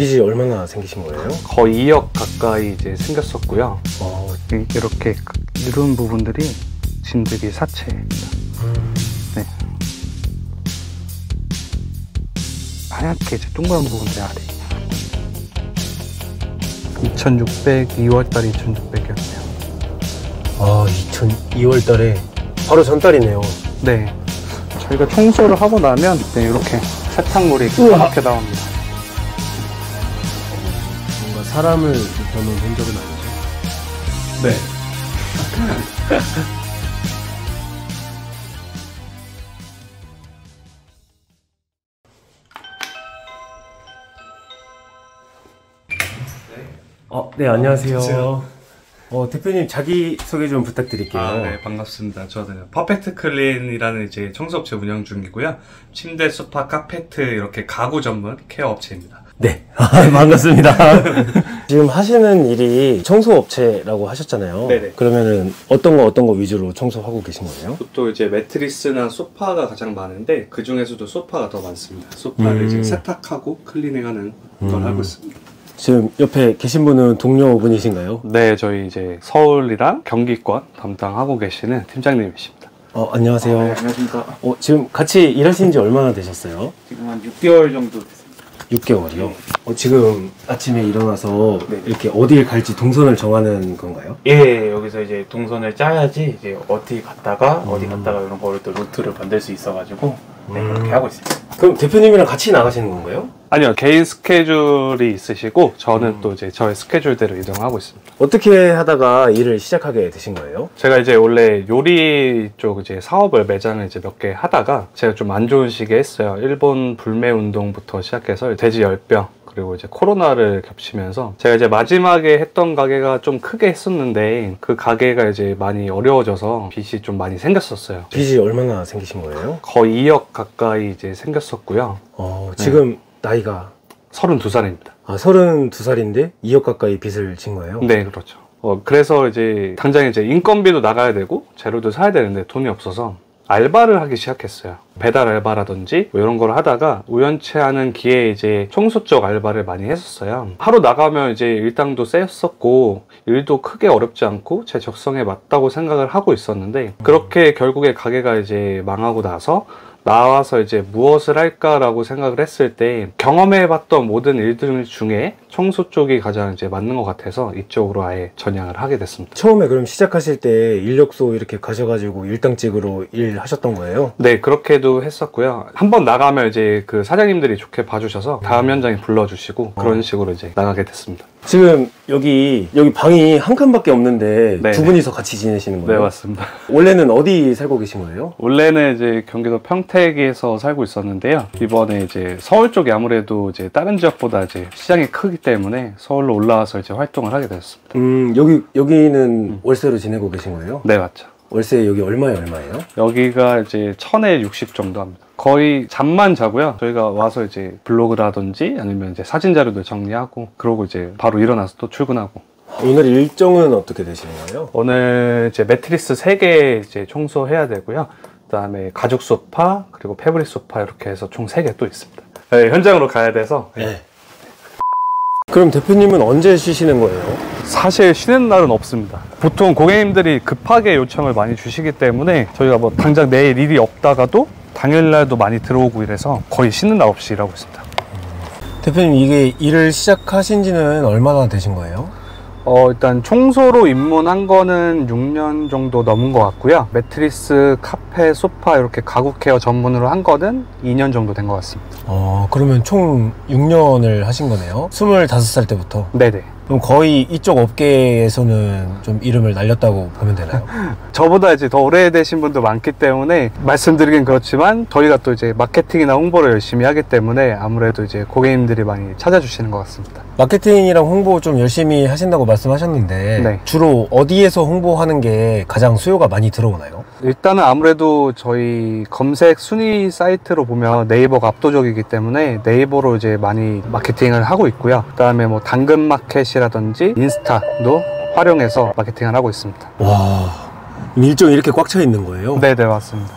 빚이 얼마나 생기신 거예요? 거의 2억 가까이 이제 생겼었고요. 이렇게 누른 부분들이 진드기 사체입니다. 네. 하얗게 이제 동그란 부분들 아래 2600, 2월달에 2600이었네요. 아, 2월달에 바로 전달이네요. 네, 저희가 청소를 하고 나면 네, 이렇게 세탁물이 이렇게 나옵니다. 뭔가 사람을 눕혀놓은 흔적은 아니죠? 네. 네, 안녕하세요. 대표님 자기소개 좀 부탁드릴게요. 네, 반갑습니다. 저는 퍼펙트 클린이라는 이제 청소업체 운영 중이고요. 침대, 소파, 카페트 이렇게 가구 전문 케어 업체입니다. 네, 반갑습니다. 지금 하시는 일이 청소업체라고 하셨잖아요. 네네. 그러면은 어떤 거 위주로 청소하고 계신 거예요? 보통 이제 매트리스나 소파가 가장 많은데 그 중에서도 소파가 더 많습니다. 소파를 이제 세탁하고 클리닝하는 걸 하고 있습니다. 지금 옆에 계신 분은 동료분이신가요? 네, 저희 이제 서울이랑 경기권 담당하고 계시는 팀장님이십니다. 안녕하세요. 네, 안녕하십니까. 지금 같이 일하신 지 얼마나 되셨어요? 지금 한 6개월 정도 됐습니다. 6개월이요? 네. 지금 아침에 일어나서 네. 이렇게 어디를 갈지 동선을 정하는 건가요? 예, 여기서 이제 동선을 짜야지 이제 어디 갔다가 이런 거를 또 루트를 만들 수 있어가지고 네, 그렇게 하고 있습니다. 그럼 대표님이랑 같이 나가시는 건가요? 아니요, 개인 스케줄이 있으시고 저는 또 이제 저의 스케줄대로 이동하고 있습니다. 어떻게 하다가 일을 시작하게 되신 거예요? 제가 이제 원래 요리 쪽 이제 사업을 매장을 이제 몇 개 하다가 제가 좀 안 좋은 시기에 했어요. 일본 불매 운동부터 시작해서 돼지 열병 그리고 이제 코로나를 겹치면서 제가 이제 마지막에 했던 가게가 좀 크게 했었는데 그 가게가 이제 많이 어려워져서 빚이 좀 많이 생겼었어요. 빚이 얼마나 생기신 거예요? 거의 2억 가까이 이제 생겼었고요. 지금 네. 나이가? 32살입니다. 아, 32살인데 2억 가까이 빚을 진 거예요? 네, 그렇죠. 그래서 이제 당장 이제 인건비도 나가야 되고 재료도 사야 되는데 돈이 없어서 알바를 하기 시작했어요. 배달 알바라든지 뭐 이런 걸 하다가 우연치 않은 기회에 이제 청소 쪽 알바를 많이 했었어요. 하루 나가면 이제 일당도 셌었고 일도 크게 어렵지 않고 제 적성에 맞다고 생각을 하고 있었는데 그렇게 결국에 가게가 이제 망하고 나서 나와서 이제 무엇을 할까라고 생각을 했을 때 경험해봤던 모든 일들 중에 청소 쪽이 가장 이제 맞는 것 같아서 이쪽으로 아예 전향을 하게 됐습니다. 처음에 그럼 시작하실 때 인력소 이렇게 가셔가지고 일당직으로 일하셨던 거예요? 네, 그렇게도 했었고요. 한번 나가면 이제 그 사장님들이 좋게 봐주셔서 다음 현장에 불러주시고 그런 식으로 이제 나가게 됐습니다. 지금 여기 방이 한 칸밖에 없는데 네네. 두 분이서 같이 지내시는 거예요? 네, 맞습니다. 원래는 어디 살고 계신 거예요? 원래는 이제 경기도 평택에서 살고 있었는데요. 이번에 이제 서울 쪽이 아무래도 이제 다른 지역보다 이제 시장이 크기 때문에 서울로 올라와서 이제 활동을 하게 되었습니다. 여기는 월세로 지내고 계신 거예요? 네, 맞죠. 월세 여기 얼마예요? 여기가 이제 1,060 정도 합니다. 거의 잠만 자고요. 저희가 와서 이제 블로그라든지 아니면 이제 사진 자료도 정리하고 그러고 이제 바로 일어나서 또 출근하고. 오늘 일정은 어떻게 되시는 거예요? 오늘 이제 매트리스 3개 이제 청소해야 되고요. 그다음에 가죽 소파 그리고 패브릭 소파 이렇게 해서 총 3개 또 있습니다. 네, 현장으로 가야 돼서. 네. 그럼 대표님은 언제 쉬시는 거예요? 사실 쉬는 날은 없습니다. 보통 고객님들이 급하게 요청을 많이 주시기 때문에 저희가 뭐 당장 내일 일이 없다가도 당일날도 많이 들어오고 이래서 거의 쉬는 날 없이 일하고 있습니다. 대표님, 이게 일을 시작하신 지는 얼마나 되신 거예요? 일단 청소로 입문한 거는 6년 정도 넘은 것 같고요. 매트리스, 카페, 소파 이렇게 가구 케어 전문으로 한 거는 2년 정도 된 것 같습니다. 그러면 총 6년을 하신 거네요? 25살 때부터? 네네. 그럼 거의 이쪽 업계에서는 좀 이름을 날렸다고 보면 되나요? 저보다 이제 더 오래되신 분도 많기 때문에 말씀드리긴 그렇지만 저희가 또 이제 마케팅이나 홍보를 열심히 하기 때문에 아무래도 이제 고객님들이 많이 찾아주시는 것 같습니다. 마케팅이랑 홍보 좀 열심히 하신다고 말씀하셨는데 네. 주로 어디에서 홍보하는 게 가장 수요가 많이 들어오나요? 일단은 아무래도 저희 검색 순위 사이트로 보면 네이버가 압도적이기 때문에 네이버로 이제 많이 마케팅을 하고 있고요. 그다음에 뭐 당근마켓이라든지 인스타도 활용해서 마케팅을 하고 있습니다. 와, 일정이 이렇게 꽉 차 있는 거예요? 네네, 맞습니다.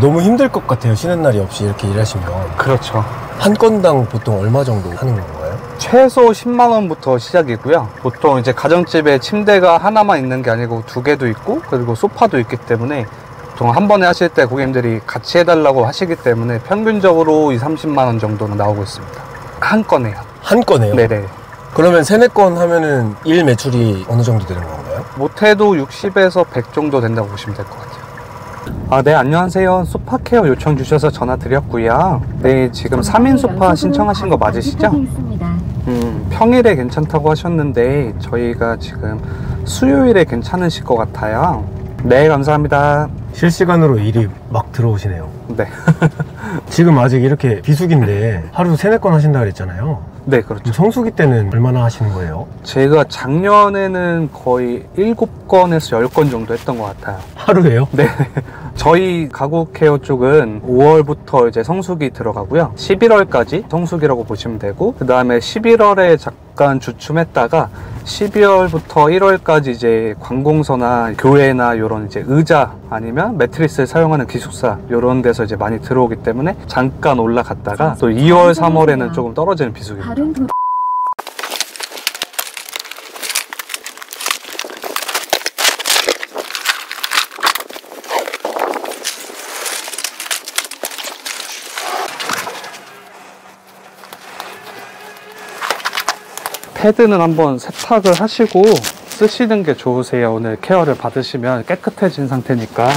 너무 힘들 것 같아요. 쉬는 날이 없이 이렇게 일하시면. 그렇죠. 한 건당 보통 얼마 정도 하는 건가요? 최소 10만원부터 시작이고요. 보통 이제 가정집에 침대가 하나만 있는 게 아니고 두 개도 있고 그리고 소파도 있기 때문에 보통 한 번에 하실 때 고객님들이 같이 해달라고 하시기 때문에 평균적으로 20~30만원 정도는 나오고 있습니다. 한 건에요. 한 건에요? 네네. 그러면 3~4건 하면은 일 매출이 어느 정도 되는 건가요? 못해도 60에서 100 정도 된다고 보시면 될 것 같아요. 네, 안녕하세요. 소파 케어 요청 주셔서 전화 드렸고요. 네, 지금 3인 소파 신청하신 거 맞으시죠? 평일에 괜찮다고 하셨는데 저희가 지금 수요일에 괜찮으실 것 같아요. 네, 감사합니다. 실시간으로 일이 막 들어오시네요. 네. 지금 아직 이렇게 비수기인데 하루 3~4건 하신다 그랬잖아요. 네, 그렇죠. 성수기 때는 얼마나 하시는 거예요? 제가 작년에는 거의 7건에서 10건 정도 했던 것 같아요. 하루에요? 네. 저희 가구 케어 쪽은 5월부터 이제 성수기 들어가고요. 11월까지 성수기라고 보시면 되고, 그 다음에 11월에 잠깐 주춤했다가 12월부터 1월까지 이제 관공서나 교회나 이런 이제 의자 아니면 매트리스를 사용하는 기숙사 이런 데서 이제 많이 들어오기 때문에 잠깐 올라갔다가 또 2월, 3월에는 조금 떨어지는 비수기입니다. 패드는 한번 세탁을 하시고 쓰시는 게 좋으세요. 오늘 케어를 받으시면 깨끗해진 상태니까.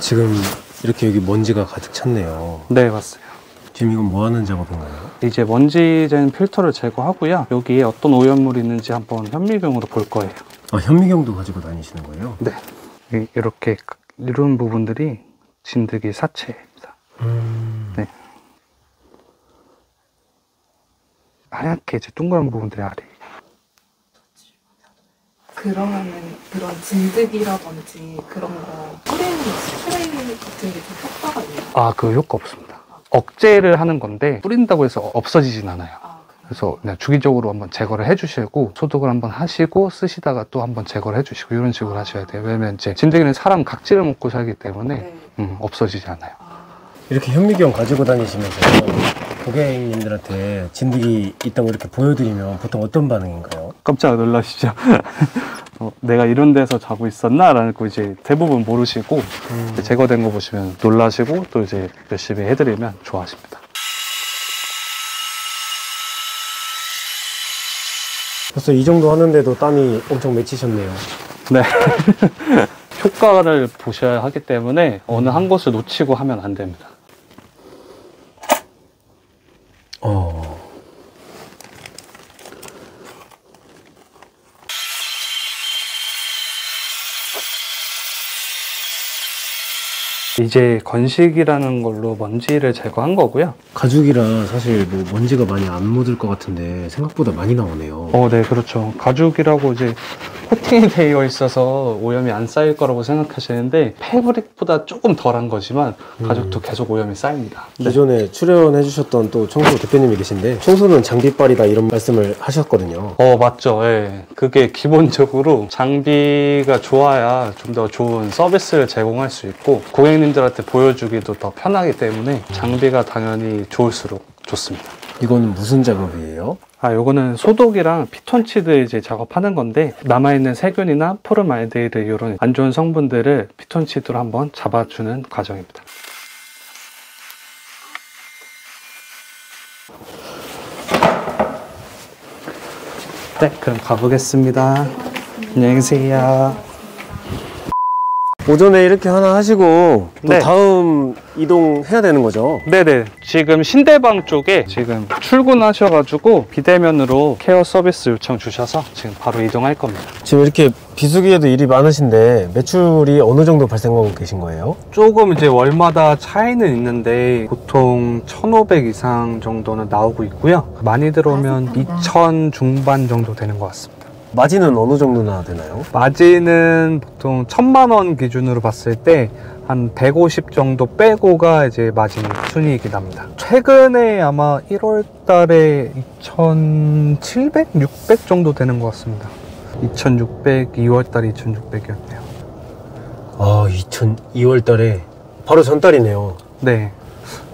지금 이렇게 여기 먼지가 가득 찼네요. 네, 맞습니다. 지금 이건 뭐 하는 작업인가요? 이제 먼지된 필터를 제거하고요. 여기에 어떤 오염물이 있는지 한번 현미경으로 볼 거예요. 아, 현미경도 가지고 다니시는 거예요? 네. 이렇게 이런 부분들이 진드기 사체입니다. 네. 하얗게 이제 동그란 부분들이 아래. 그러면은 그런 진드기라든지 그런 거 뿌리는 스프레이 같은 게 좀 효과가 있나요? 아, 그 효과 없습니다. 억제를 하는 건데 뿌린다고 해서 없어지진 않아요. 그래서 그냥 주기적으로 한번 제거를 해주시고 소독을 한번 하시고 쓰시다가 또 한번 제거를 해주시고 이런 식으로 하셔야 돼요. 왜냐면 이제 진드기는 사람 각질을 먹고 살기 때문에 네. 없어지지 않아요. 이렇게 현미경 가지고 다니시면서 고객님들한테 진드기 있다고 이렇게 보여드리면 보통 어떤 반응인가요? 깜짝 놀라시죠? 내가 이런 데서 자고 있었나? 라고 이제 대부분 모르시고 제거된 거 보시면 놀라시고 또 이제 열심히 해드리면 좋아하십니다. 벌써 이 정도 하는데도 땀이 엄청 맺히셨네요. 네. 효과를 보셔야 하기 때문에 어느 한 곳을 놓치고 하면 안 됩니다. 이제 건식이라는 걸로 먼지를 제거한 거고요. 가죽이라 사실 뭐 먼지가 많이 안 묻을 것 같은데 생각보다 많이 나오네요. 네, 그렇죠. 가죽이라고 이제 코팅이 되어 있어서 오염이 안 쌓일 거라고 생각하시는데 패브릭보다 조금 덜한 거지만 가죽도 계속 오염이 쌓입니다. 기존에 네. 출연해 주셨던 또 청소 대표님이 계신데 청소는 장비빨이다 이런 말씀을 하셨거든요. 맞죠. 예. 그게 기본적으로 장비가 좋아야 좀 더 좋은 서비스를 제공할 수 있고 고객님들한테 보여주기도 더 편하기 때문에 장비가 당연히 좋을수록 좋습니다. 이건 무슨 작업이에요? 요거는 소독이랑 피톤치드 이제 작업하는 건데 남아있는 세균이나 포름알데히드 이런 안 좋은 성분들을 피톤치드로 한번 잡아주는 과정입니다. 네, 그럼 가보겠습니다. 안녕히 계세요. 오전에 이렇게 하나 하시고 또 네. 다음 이동해야 되는 거죠? 네네. 지금 신대방 쪽에 지금 출근하셔가지고 비대면으로 케어 서비스 요청 주셔서 지금 바로 이동할 겁니다. 지금 이렇게 비수기에도 일이 많으신데 매출이 어느 정도 발생하고 계신 거예요? 조금 이제 월마다 차이는 있는데 보통 1,500 이상 정도는 나오고 있고요. 많이 들어오면 2,000 중반 정도 되는 것 같습니다. 마진은 어느 정도나 되나요? 마진은 보통 1,000만 원 기준으로 봤을 때 한 150 정도 빼고가 이제 마진 순이익이 납니다. 최근에 아마 1월 달에 2,700, 600 정도 되는 것 같습니다. 2,600, 2월 달에 2,600이었네요. 아, 2월 달에 바로 전달이네요. 네.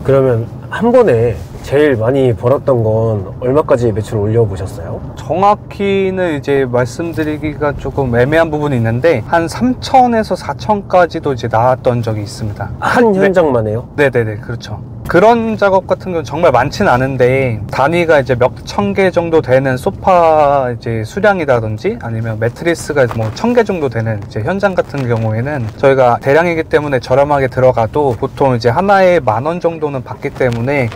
그러면 한 번에 제일 많이 벌었던 건 얼마까지 매출 올려보셨어요? 정확히는 이제 말씀드리기가 조금 애매한 부분이 있는데 한 3,000에서 4,000까지도 이제 나왔던 적이 있습니다. 한 현장만에요? 네네네, 그렇죠. 그런 작업 같은 경우는 정말 많진 않은데 단위가 이제 몇 천 개 정도 되는 소파 이제 수량이라든지 아니면 매트리스가 뭐 1,000개 정도 되는 이제 현장 같은 경우에는 저희가 대량이기 때문에 저렴하게 들어가도 보통 이제 하나에 10,000원 정도는 받기 때문에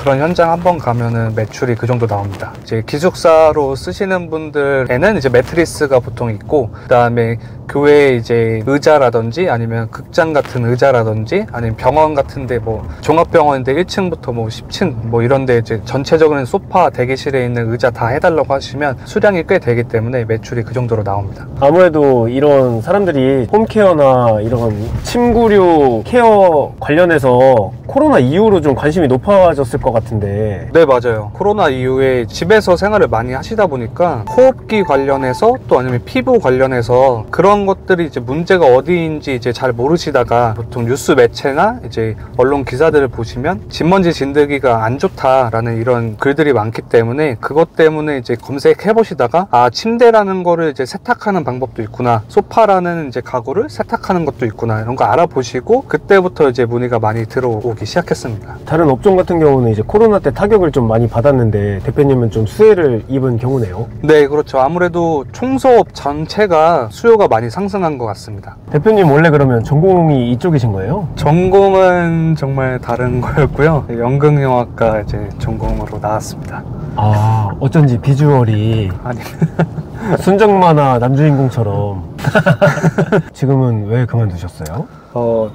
그런 현장 한번 가면은 매출이 그 정도 나옵니다. 이제 기숙사로 쓰시는 분들에는 이제 매트리스가 보통 있고, 그 다음에 교회 이제 의자라든지 아니면 극장 같은 의자라든지 아니면 병원 같은데 뭐 종합병원인데 1층부터 뭐 10층 뭐 이런데 이제 전체적인 소파 대기실에 있는 의자 다 해달라고 하시면 수량이 꽤 되기 때문에 매출이 그 정도로 나옵니다. 아무래도 이런 사람들이 홈케어나 이런 침구류 케어 관련해서 코로나 이후로 좀 관심이 높아졌을 것 같은데. 네, 맞아요. 코로나 이후에 집에서 생활을 많이 하시다 보니까 호흡기 관련해서 또 아니면 피부 관련해서 그런 것들이 이제 문제가 어디인지 이제 잘 모르시다가 보통 뉴스 매체나 이제 언론 기사들을 보시면 집먼지 진드기가 안 좋다라는 이런 글들이 많기 때문에 그것 때문에 이제 검색해 보시다가 아, 침대라는 거를 이제 세탁하는 방법도 있구나, 소파라는 이제 가구를 세탁하는 것도 있구나, 이런 거 알아보시고 그때부터 이제 문의가 많이 들어오기 시작했습니다. 다른 업종 같은 경우는 이제 코로나 때 타격을 좀 많이 받았는데 대표님은 좀 수혜를 입은 경우네요. 네, 그렇죠. 아무래도 청소업 전체가 수요가 많이 상승한 것 같습니다. 대표님 원래 그러면 전공이 이쪽이신 거예요? 전공은 정말 다른 거였고요. 연극영화과 이제 전공으로 나왔습니다. 아, 어쩐지 비주얼이 아니 순정만화 남주인공처럼. 지금은 왜 그만두셨어요?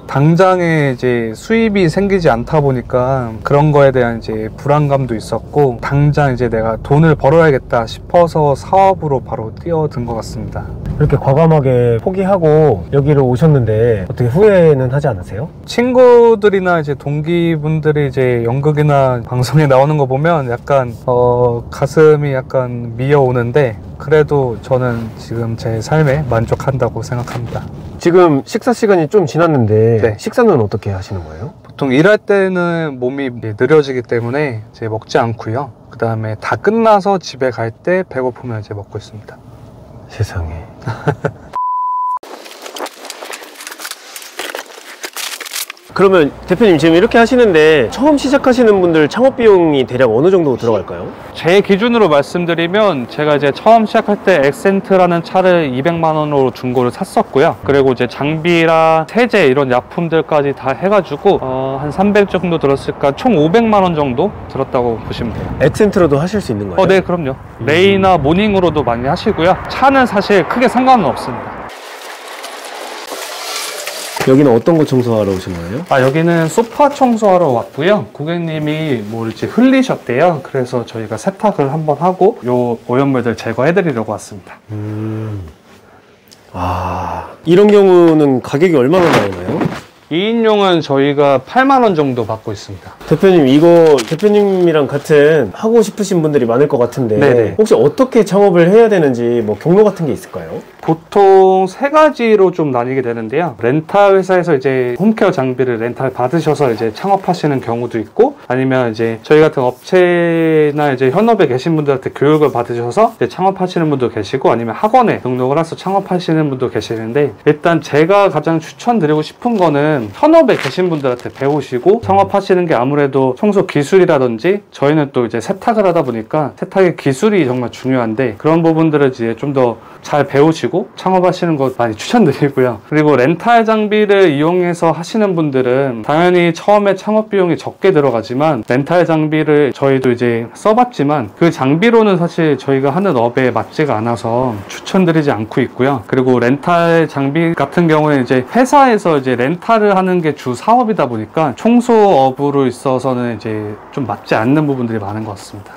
당장에 이제 수입이 생기지 않다 보니까 그런 거에 대한 이제 불안감도 있었고, 당장 이제 내가 돈을 벌어야겠다 싶어서 사업으로 바로 뛰어든 것 같습니다. 이렇게 과감하게 포기하고 여기로 오셨는데 어떻게 후회는 하지 않으세요? 친구들이나 이제 동기분들이 이제 연극이나 방송에 나오는 거 보면 약간 가슴이 약간 미어오는데 그래도 저는 지금 제 삶에 만족한다고 생각합니다. 지금 식사 시간이 좀 지났는데 네. 식사는 어떻게 하시는 거예요? 보통 일할 때는 몸이 느려지기 때문에 이제 먹지 않고요. 그 다음에 다 끝나서 집에 갈 때 배고프면 이제 먹고 있습니다. 세상에. 그러면 대표님 지금 이렇게 하시는데 처음 시작하시는 분들 창업 비용이 대략 어느 정도 들어갈까요? 제 기준으로 말씀드리면 제가 이제 처음 시작할 때 엑센트라는 차를 200만 원으로 중고를 샀었고요. 그리고 이제 장비랑 세제 이런 약품들까지 다 해가지고 한 300 정도 들었을까, 총 500만 원 정도 들었다고 보시면 돼요. 엑센트로도 하실 수 있는 거예요? 네, 그럼요. 레이나 모닝으로도 많이 하시고요. 차는 사실 크게 상관은 없습니다. 여기는 어떤 거 청소하러 오신 거예요? 아, 여기는 소파 청소하러 왔고요. 고객님이 뭐 이렇게 흘리셨대요. 그래서 저희가 세탁을 한번 하고 요 오염물들 제거해드리려고 왔습니다. 아, 이런 경우는 가격이 얼마나 나오나요? 2인용은 저희가 8만 원 정도 받고 있습니다. 대표님, 이거 대표님이랑 같은 하고 싶으신 분들이 많을 것 같은데 네네. 혹시 어떻게 창업을 해야 되는지 뭐 경로 같은 게 있을까요? 보통 세 가지로 좀 나뉘게 되는데요. 렌탈 회사에서 이제 홈케어 장비를 렌탈 받으셔서 이제 창업하시는 경우도 있고, 아니면 이제 저희 같은 업체나 이제 현업에 계신 분들한테 교육을 받으셔서 이제 창업하시는 분도 계시고, 아니면 학원에 등록을 해서 창업하시는 분도 계시는데, 일단 제가 가장 추천드리고 싶은 거는 현업에 계신 분들한테 배우시고 창업하시는 게 아무래도 청소 기술이라든지, 저희는 또 이제 세탁을 하다 보니까 세탁의 기술이 정말 중요한데 그런 부분들을 이제 좀 더 잘 배우시고 창업하시는 것 많이 추천드리고요. 그리고 렌탈 장비를 이용해서 하시는 분들은 당연히 처음에 창업 비용이 적게 들어가지만, 렌탈 장비를 저희도 이제 써봤지만 그 장비로는 사실 저희가 하는 업에 맞지가 않아서 추천드리지 않고 있고요. 그리고 렌탈 장비 같은 경우에 이제 회사에서 이제 렌탈을 하는 게 주 사업이다 보니까 청소업으로 있어서는 이제 좀 맞지 않는 부분들이 많은 것 같습니다.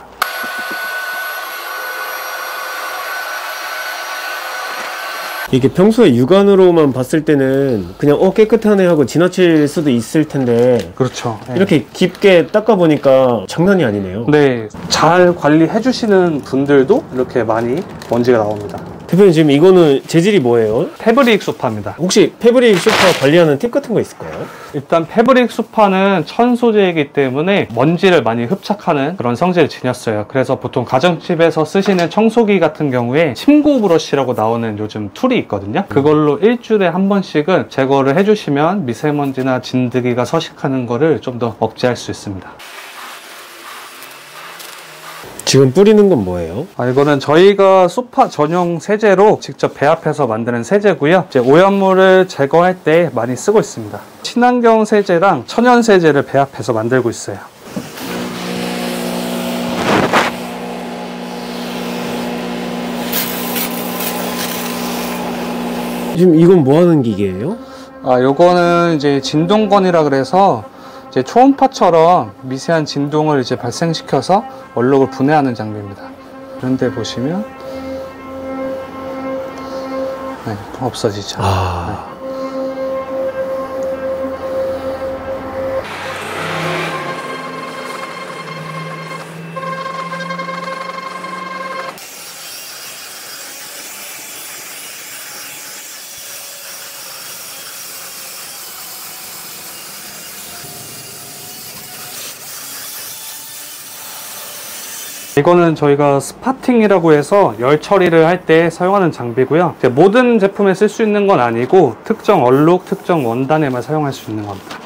이게 평소에 육안으로만 봤을 때는 그냥 깨끗하네 하고 지나칠 수도 있을 텐데, 그렇죠. 이렇게 깊게 닦아보니까 장난이 아니네요. 네, 잘 관리해 주시는 분들도 이렇게 많이 먼지가 나옵니다. 대표님, 지금 이거는 재질이 뭐예요? 패브릭 소파입니다. 혹시 패브릭 소파 관리하는 팁 같은 거 있을까요? 일단 패브릭 소파는 천 소재이기 때문에 먼지를 많이 흡착하는 그런 성질을 지녔어요. 그래서 보통 가정집에서 쓰시는 청소기 같은 경우에 침구 브러쉬라고 나오는 요즘 툴이 있거든요. 그걸로 일주일에 한 번씩은 제거를 해주시면 미세먼지나 진드기가 서식하는 거를 좀 더 억제할 수 있습니다. 지금 뿌리는 건 뭐예요? 이거는 저희가 소파 전용 세제로 직접 배합해서 만드는 세제고요. 이제 오염물을 제거할 때 많이 쓰고 있습니다. 친환경 세제랑 천연 세제를 배합해서 만들고 있어요. 지금 이건 뭐 하는 기계예요? 요거는 이제 진동건이라 그래서 이제 초음파처럼 미세한 진동을 이제 발생시켜서 원록을 분해하는 장비입니다. 그런데 보시면 없어지죠. 이거는 저희가 스파팅이라고 해서 열 처리를 할 때 사용하는 장비고요. 모든 제품에 쓸 수 있는 건 아니고 특정 얼룩, 특정 원단에만 사용할 수 있는 겁니다.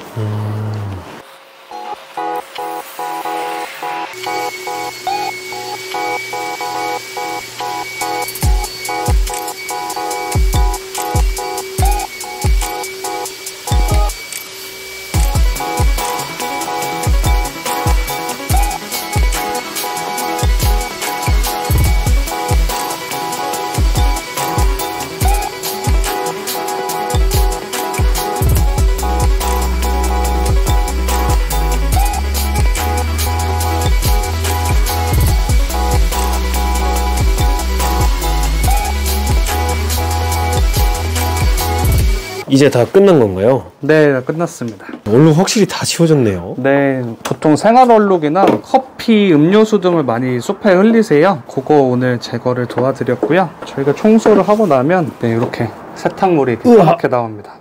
이제 다 끝난 건가요? 네, 다 끝났습니다. 얼룩 확실히 다 지워졌네요. 네, 보통 생활 얼룩이나 커피, 음료수 등을 많이 소파에 흘리세요. 그거 오늘 제거를 도와드렸고요. 저희가 청소를 하고 나면 이렇게 세탁물이 이렇게 나옵니다.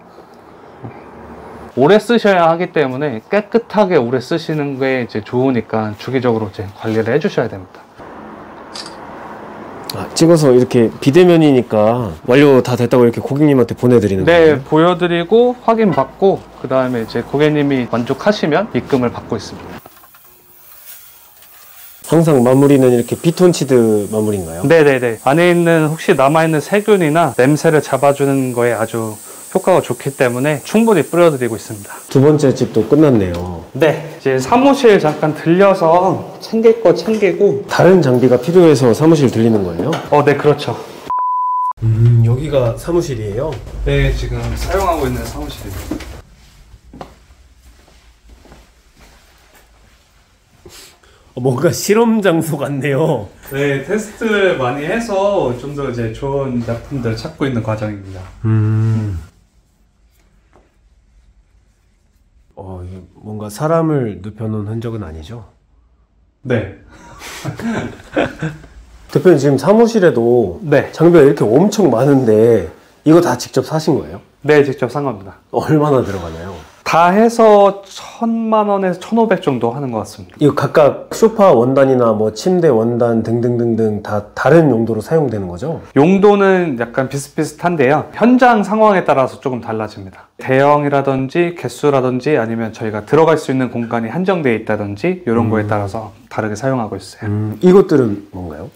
오래 쓰셔야 하기 때문에 깨끗하게 오래 쓰시는 게 이제 좋으니까 주기적으로 이제 관리를 해주셔야 됩니다. 찍어서 이렇게 비대면이니까 완료 다 됐다고 이렇게 고객님한테 보내드리는 거예요? 네, 보여드리고 확인받고 그 다음에 이제 고객님이 만족하시면 입금을 받고 있습니다. 항상 마무리는 이렇게 비톤치드 마무리인가요? 네네네. 안에 있는 혹시 남아있는 세균이나 냄새를 잡아주는 거에 아주 효과가 좋기 때문에 충분히 뿌려드리고 있습니다. 두 번째 집도 끝났네요. 네, 이제 사무실 잠깐 들려서 챙길 거 챙기고. 다른 장비가 필요해서 사무실 들리는 거예요? 네, 그렇죠. 여기가 사무실이에요? 네, 지금 사용하고 있는 사무실입니다. 뭔가 실험 장소 같네요. 네, 테스트를 많이 해서 좀 더 이제 좋은 제품들을 찾고 있는 과정입니다. 뭔가 사람을 눕혀놓은 흔적은 아니죠? 네. 대표님, 지금 사무실에도 네. 장비가 이렇게 엄청 많은데 이거 다 직접 사신 거예요? 네, 직접 산 겁니다. 얼마나 들어가나요? 다 해서 1,000만 원에서 1,500 정도 하는 것 같습니다. 이거 각각 소파 원단이나 뭐 침대 원단 등등등등 다 다른 용도로 사용되는 거죠? 용도는 약간 비슷비슷한데요. 현장 상황에 따라서 조금 달라집니다. 대형이라든지 개수라든지 아니면 저희가 들어갈 수 있는 공간이 한정되어 있다든지 이런 거에 따라서 다르게 사용하고 있어요. 이것들은 뭔가요?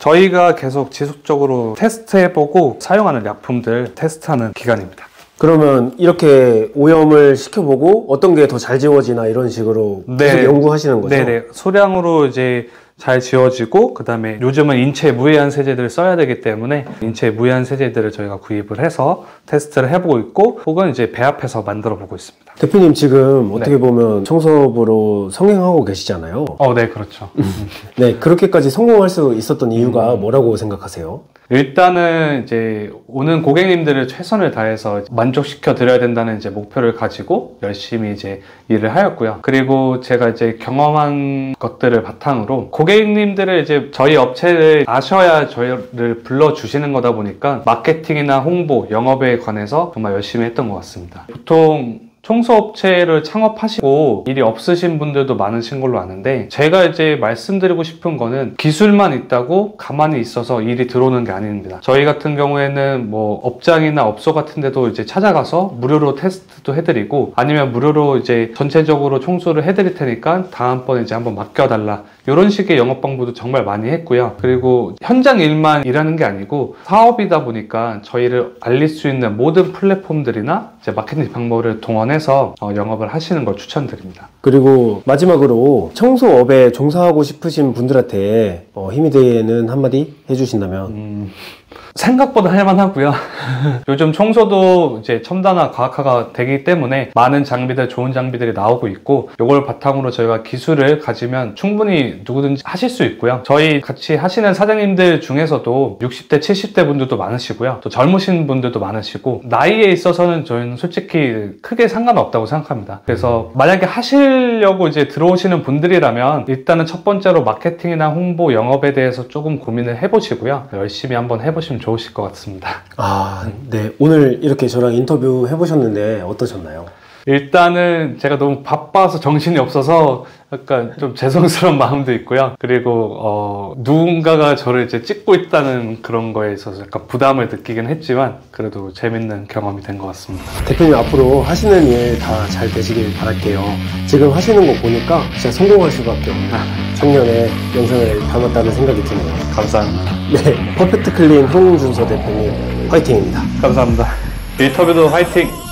저희가 계속 지속적으로 테스트해보고 사용하는 약품들 테스트하는 기간입니다. 그러면 이렇게 오염을 시켜보고 어떤 게 더 잘 지워지나 이런 식으로 계속 연구하시는 거죠? 네네. 소량으로 이제 잘 지워지고, 그 다음에 요즘은 인체 무해한 세제들을 써야 되기 때문에 인체 무해한 세제들을 저희가 구입을 해서 테스트를 해보고 있고, 혹은 이제 배합해서 만들어 보고 있습니다. 대표님 지금 어떻게 보면 청소업으로 성행하고 계시잖아요. 네, 그렇죠. 네, 그렇게까지 성공할 수 있었던 이유가 뭐라고 생각하세요? 일단은 이제 오는 고객님들을 최선을 다해서 만족시켜 드려야 된다는 이제 목표를 가지고 열심히 이제 일을 하였고요. 그리고 제가 이제 경험한 것들을 바탕으로 고객님들을 이제 저희 업체를 아셔야 저희를 불러주시는 거다 보니까 마케팅이나 홍보, 영업에 관해서 정말 열심히 했던 것 같습니다. 보통 청소업체를 창업하시고 일이 없으신 분들도 많으신 걸로 아는데, 제가 이제 말씀드리고 싶은 거는 기술만 있다고 가만히 있어서 일이 들어오는 게 아닙니다. 저희 같은 경우에는 뭐 업장이나 업소 같은 데도 이제 찾아가서 무료로 테스트도 해드리고, 아니면 무료로 이제 전체적으로 청소를 해드릴 테니까 다음번에 이제 한번 맡겨달라, 이런 식의 영업 방법도 정말 많이 했고요. 그리고 현장 일만 일하는 게 아니고 사업이다 보니까 저희를 알릴 수 있는 모든 플랫폼들이나 이제 마케팅 방법을 동원해 해서 영업을 하시는 걸 추천드립니다. 그리고 마지막으로 청소업에 종사하고 싶으신 분들한테 힘이 되는 한마디 해주신다면? 생각보다 할만하고요. 요즘 청소도 이제 첨단화 과학화가 되기 때문에 많은 장비들, 좋은 장비들이 나오고 있고, 이걸 바탕으로 저희가 기술을 가지면 충분히 누구든지 하실 수 있고요. 저희 같이 하시는 사장님들 중에서도 60대, 70대 분들도 많으시고요. 또 젊으신 분들도 많으시고, 나이에 있어서는 저희는 솔직히 크게 상관없다고 생각합니다. 그래서 만약에 하시려고 이제 들어오시는 분들이라면 일단은 첫 번째로 마케팅이나 홍보, 영업에 대해서 조금 고민을 해보시고요. 열심히 한번 해보시면 좋으실 것 같습니다. 네, 오늘 이렇게 저랑 인터뷰 해보셨는데 어떠셨나요? 일단은 제가 너무 바빠서 정신이 없어서 약간 좀 죄송스러운 마음도 있고요. 그리고 누군가가 저를 이제 찍고 있다는 그런 거에 있어서 약간 부담을 느끼긴 했지만, 그래도 재밌는 경험이 된 것 같습니다. 대표님, 앞으로 하시는 일 다 잘 되시길 바랄게요. 지금 하시는 거 보니까 진짜 성공할 수밖에 없는 청년의 영상을 담았다는 생각이 드네요. 감사합니다. 네, 퍼펙트 클린 홍준서 대표님 화이팅입니다. 감사합니다. 인터뷰도 화이팅!